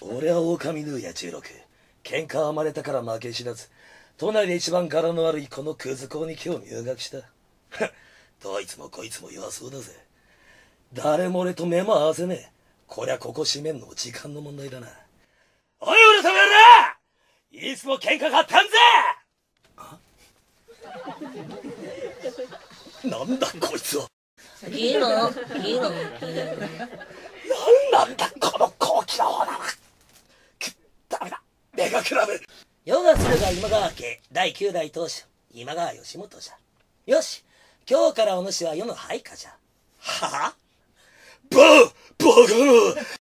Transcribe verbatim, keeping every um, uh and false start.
俺は狼ヌーヤじゅうろく。喧嘩はまれたから負け知らず、都内で一番柄の悪いこのクズ校に今日入学した。どいつもこいつも弱そうだぜ。誰も俺と目も合わせねえ。こりゃここ閉めんのも時間の問題だな。おい、俺様やら！いつも喧嘩買ったんぜ！あなんだこいつは。いいの？いいの？なんなんだこの高貴な女は。く、ダメだ。目がくらむ。世がするが今川家だいきゅう代当主、今川義元じゃ。よし、今日からお主は世の配下じゃ。はぁ、あ、バーバカ野郎。